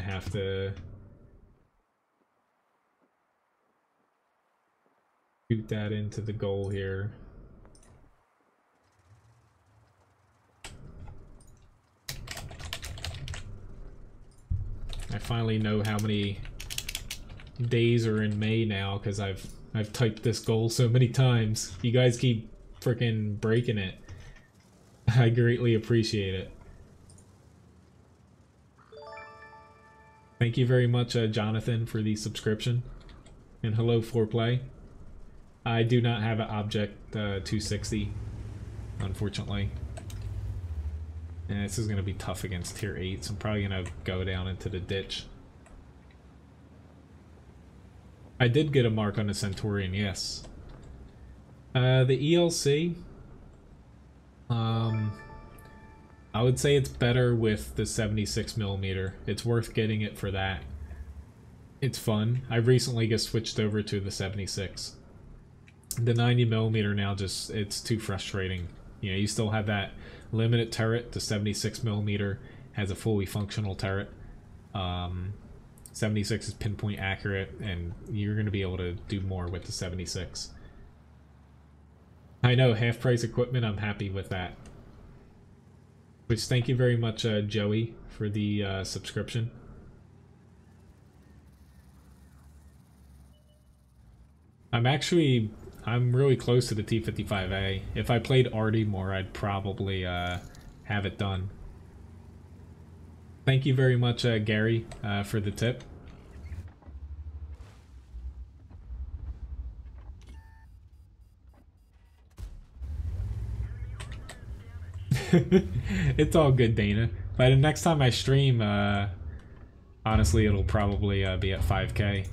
gonna have to shoot that into the goal here. I finally know how many days are in May now, because I've typed this goal so many times. You guys keep freaking breaking it. I greatly appreciate it. Thank you very much, Jonathan, for the subscription. And hello, Foreplay. I do not have an Object 260, unfortunately. And this is going to be tough against Tier 8, so I'm probably going to go down into the ditch. I did get a mark on the Centurion, yes. The ELC, I would say it's better with the 76mm. It's worth getting it for that. It's fun. I recently just switched over to the 76. The 90mm now just, it's too frustrating. You know, you still have that limited turret. The 76mm has a fully functional turret. 76 is pinpoint accurate, and you're going to be able to do more with the 76. I know, half price equipment, I'm happy with that. Which, thank you very much, Joey, for the subscription. I'm really close to the T55A. If I played Arty more, I'd probably have it done. Thank you very much, Gary, for the tip. It's all good, Dana. By the next time I stream, honestly, it'll probably be at 5K.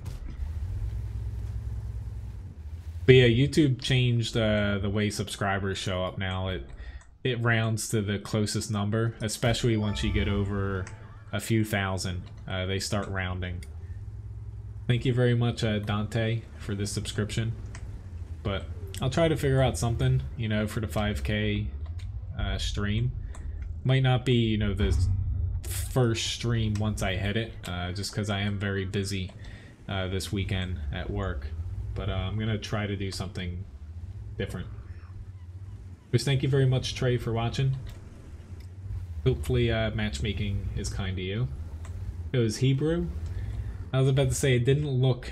But yeah, YouTube changed the way subscribers show up now. It rounds to the closest number, especially once you get over a few thousand. They start rounding. Thank you very much, Dante, for this subscription. But I'll try to figure out something, you know, for the 5K stream. Might not be, you know, the first stream once I hit it, just because I am very busy this weekend at work. But I'm gonna try to do something different. But thank you very much, Trey, for watching. Hopefully matchmaking is kind to you. It was Hebrew. I was about to say it didn't look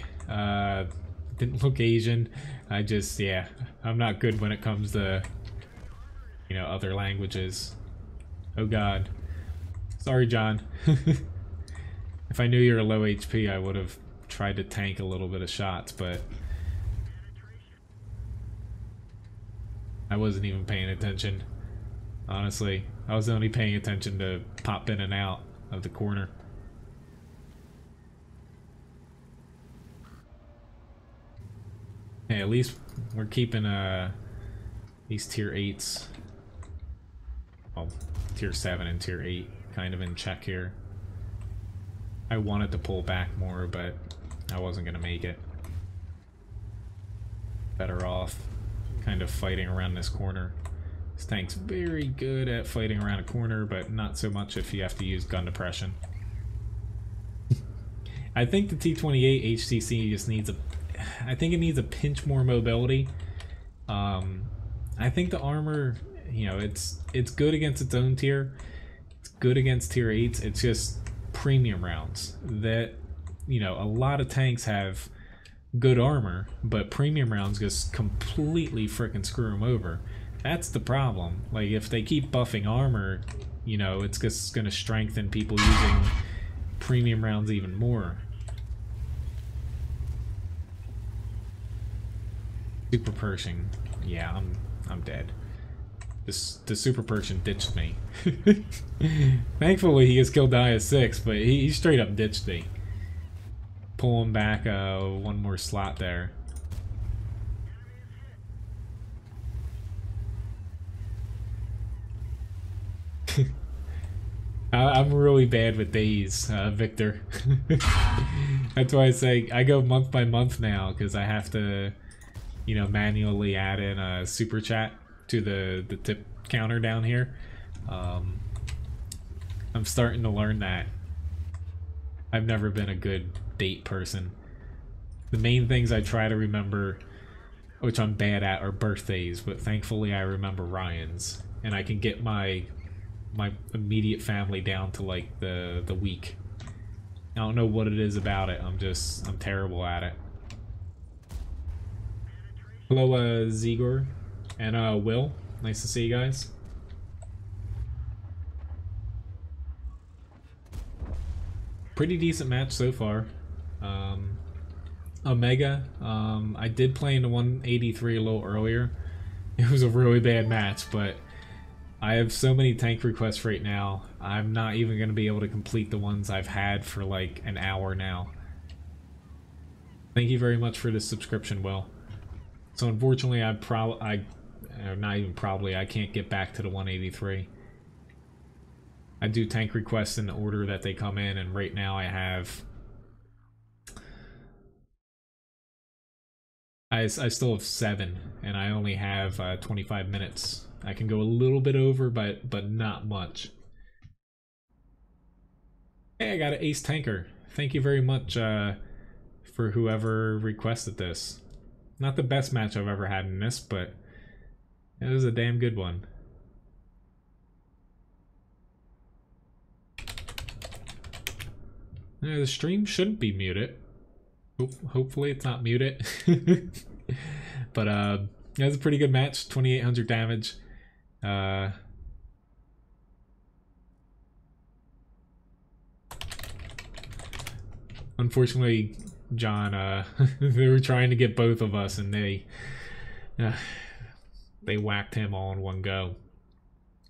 Asian. I just, yeah, I'm not good when it comes to, you know, other languages. Oh God, sorry, John. If I knew you were low HP, I would have tried to tank a little bit of shots, but I wasn't even paying attention. Honestly, I was only paying attention to pop in and out of the corner. Hey, at least we're keeping these tier 8s, well, tier 7 and tier 8 kind of in check here. I wanted to pull back more, but I wasn't going to make it. Better off kind of fighting around this corner. This tank's very good at fighting around a corner, but not so much if you have to use gun depression. I think the T28 HCC just needs a... I think it needs a pinch more mobility. I think the armor, you know, it's good against its own tier. It's good against tier 8s. It's just premium rounds that, you know, a lot of tanks have good armor, but premium rounds just completely freaking screw them over. That's the problem. Like, if they keep buffing armor, you know, it's just going to strengthen people using premium rounds even more. Super Pershing. Yeah, I'm dead. The Super Pershing ditched me. Thankfully, he has killed die at 6, but he straight up ditched me. Pulling back one more slot there. I'm really bad with days, Victor. That's why I say I go month by month now, because I have to, you know, manually add in a super chat to the tip counter down here. I'm starting to learn that. I've never been a good date person. The main things I try to remember, which I'm bad at, are birthdays, but thankfully I remember Ryan's, and I can get my immediate family down to like the week. I don't know what it is about it. I'm terrible at it. Hello, Zigor and Will. Nice to see you guys. Pretty decent match so far. Omega, I did play into 183 a little earlier. It was a really bad match, but I have so many tank requests right now. I'm not even going to be able to complete the ones I've had for like an hour now. Thank you very much for the subscription, Will. So unfortunately, I can't get back to the 183. I do tank requests in the order that they come in, and right now I still have 7, and I only have 25 minutes. I can go a little bit over, but not much. Hey, I got an Ace Tanker. Thank you very much for whoever requested this. Not the best match I've ever had in this, but it was a damn good one. The stream shouldn't be muted. Hopefully it's not muted. But that was a pretty good match. 2800 damage. Unfortunately, John, they were trying to get both of us, and they whacked him all in one go.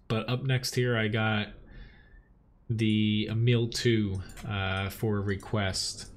But up next here, I got the Emil 2 for a request.